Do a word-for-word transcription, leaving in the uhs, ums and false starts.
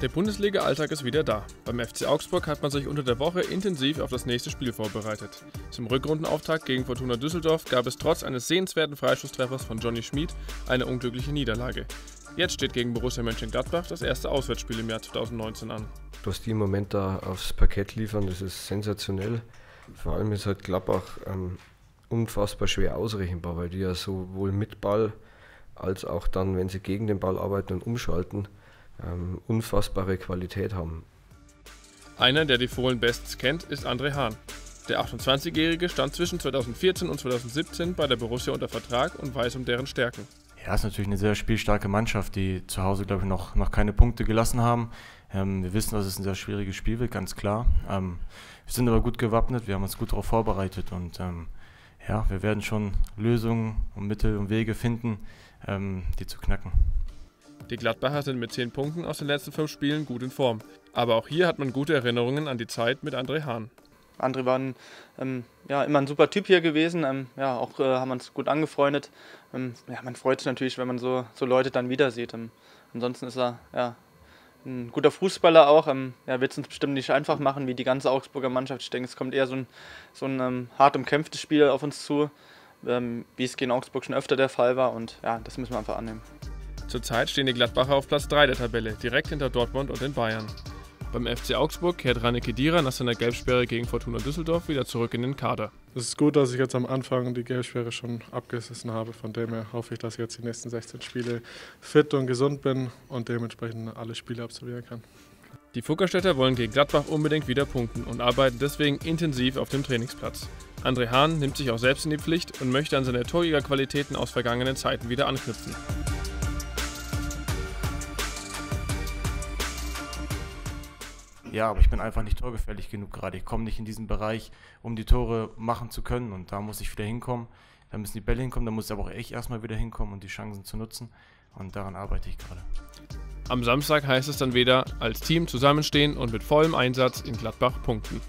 Der Bundesliga-Alltag ist wieder da. Beim F C Augsburg hat man sich unter der Woche intensiv auf das nächste Spiel vorbereitet. Zum Rückrundenauftakt gegen Fortuna Düsseldorf gab es trotz eines sehenswerten Freistoßtreffers von Johnny Schmid eine unglückliche Niederlage. Jetzt steht gegen Borussia Mönchengladbach das erste Auswärtsspiel im Jahr zwanzig neunzehn an. Was die im Moment da aufs Parkett liefern, das ist sensationell. Vor allem ist halt Gladbach ähm, unfassbar schwer ausrechenbar, weil die ja sowohl mit Ball als auch dann, wenn sie gegen den Ball arbeiten und umschalten, Ähm, unfassbare Qualität haben. Einer, der die Fohlen bestens kennt, ist André Hahn. Der achtundzwanzigjährige stand zwischen zweitausendvierzehn und zweitausendsiebzehn bei der Borussia unter Vertrag und weiß um deren Stärken. Ja, ist natürlich eine sehr spielstarke Mannschaft, die zu Hause, glaube ich, noch, noch keine Punkte gelassen haben. Ähm, wir wissen, dass es ein sehr schwieriges Spiel wird, ganz klar. Ähm, wir sind aber gut gewappnet, wir haben uns gut darauf vorbereitet und ähm, ja, wir werden schon Lösungen und Mittel und Wege finden, ähm, die zu knacken. Die Gladbacher sind mit zehn Punkten aus den letzten fünf Spielen gut in Form. Aber auch hier hat man gute Erinnerungen an die Zeit mit André Hahn. André war ein, ähm, ja, immer ein super Typ hier gewesen. Ähm, ja, auch äh, haben wir uns gut angefreundet. Ähm, ja, man freut sich natürlich, wenn man so, so Leute dann wieder sieht. Ähm, ansonsten ist er ja, ein guter Fußballer auch. Ähm, er wird es uns bestimmt nicht einfach machen, wie die ganze Augsburger Mannschaft. Ich denke, es kommt eher so ein, so ein ähm, hart umkämpftes Spiel auf uns zu, ähm, wie es gegen Augsburg schon öfter der Fall war. Und ja, das müssen wir einfach annehmen. Zurzeit stehen die Gladbacher auf Platz drei der Tabelle, direkt hinter Dortmund und den Bayern. Beim F C Augsburg kehrt Raneke Diera nach seiner Gelbsperre gegen Fortuna Düsseldorf wieder zurück in den Kader. Es ist gut, dass ich jetzt am Anfang die Gelbsperre schon abgesessen habe. Von dem her hoffe ich, dass ich jetzt die nächsten sechzehn Spiele fit und gesund bin und dementsprechend alle Spiele absolvieren kann. Die Fuggerstädter wollen gegen Gladbach unbedingt wieder punkten und arbeiten deswegen intensiv auf dem Trainingsplatz. André Hahn nimmt sich auch selbst in die Pflicht und möchte an seine Torjägerqualitäten aus vergangenen Zeiten wieder anknüpfen. Ja, aber ich bin einfach nicht torgefährlich genug gerade. Ich komme nicht in diesen Bereich, um die Tore machen zu können. Und da muss ich wieder hinkommen. Da müssen die Bälle hinkommen, da muss aber auch ich erstmal wieder hinkommen und die Chancen zu nutzen. Und daran arbeite ich gerade. Am Samstag heißt es dann wieder als Team zusammenstehen und mit vollem Einsatz in Gladbach punkten.